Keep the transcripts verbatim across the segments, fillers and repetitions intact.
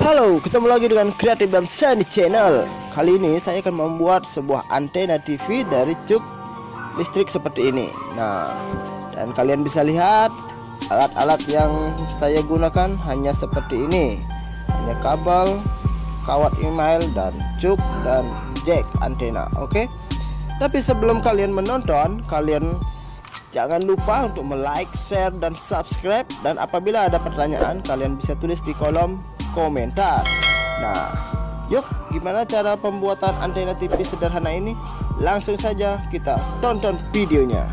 Halo, ketemu lagi dengan Creative dan Seni Channel. Kali ini saya akan membuat sebuah antena T V dari cuk listrik seperti ini. Nah, dan kalian bisa lihat alat-alat yang saya gunakan hanya seperti ini. Hanya kabel, kawat email, dan cuk dan jack antena. Oke. Tapi sebelum kalian menonton, kalian jangan lupa untuk like, share, dan subscribe. Dan apabila ada pertanyaan, kalian bisa tulis di kolom komentar. Nah, yuk, gimana cara pembuatan antena T V sederhana ini? Langsung saja kita tonton videonya.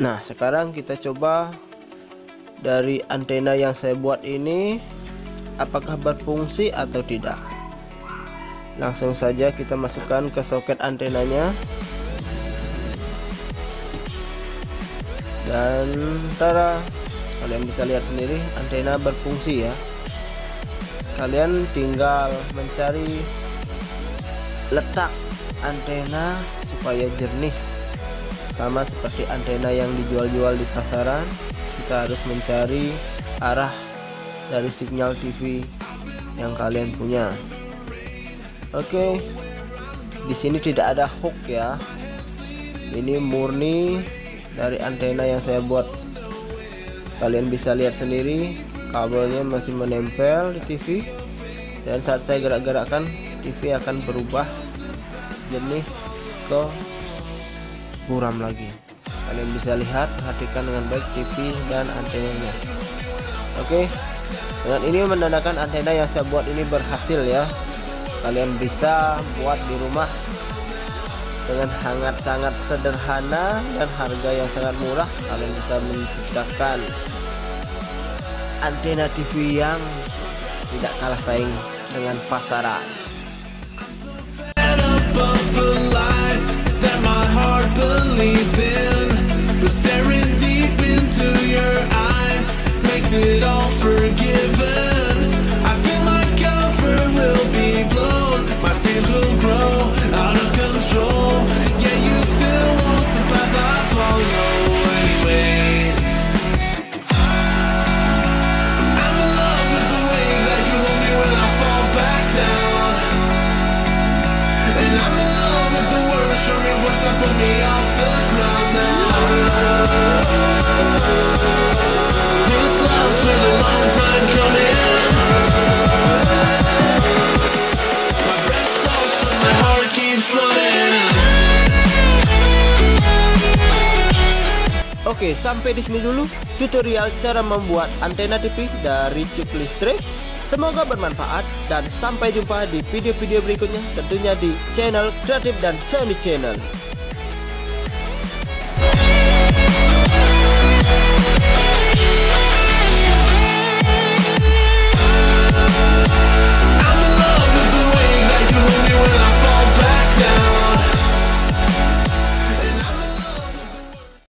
Nah, sekarang kita coba dari antena yang saya buat ini apakah berfungsi atau tidak. Langsung saja kita masukkan ke soket antenanya. Dan tara, kalian bisa lihat sendiri antena berfungsi ya. Kalian tinggal mencari letak antena supaya jernih. Sama seperti antena yang dijual-jual di pasaran, kita harus mencari arah dari sinyal T V yang kalian punya. Oke, di sini tidak ada hook ya. Ini murni dari antena yang saya buat. Kalian bisa lihat sendiri, kabelnya masih menempel di T V, dan saat saya gerak-gerakkan, T V akan berubah jernih ke buram lagi. Kalian bisa lihat, perhatikan dengan baik T V dan antenanya. Oke, dengan ini menandakan antena yang saya buat ini berhasil ya. Kalian bisa buat di rumah dengan hangat, sangat sederhana dan harga yang sangat murah. Kalian bisa menciptakan antena T V yang tidak kalah saing dengan pasaran. That my heart believed in, but staring deep into your eyes makes it all forgiven. I feel my cover will be blown, my fears will grow out of control. Yeah, you still walk the path I follow anyways. I'm in love with the way that you hold me when I fall back down, and I'm in love with the words from your voice that put me off the ground now. This love's been a long time coming. My breath stops but my heart keeps running. Oke, sampai di sini dulu tutorial cara membuat antena T V dari chip listrik. Semoga bermanfaat dan sampai jumpa di video-video berikutnya tentunya di channel Creative dan Seni Channel.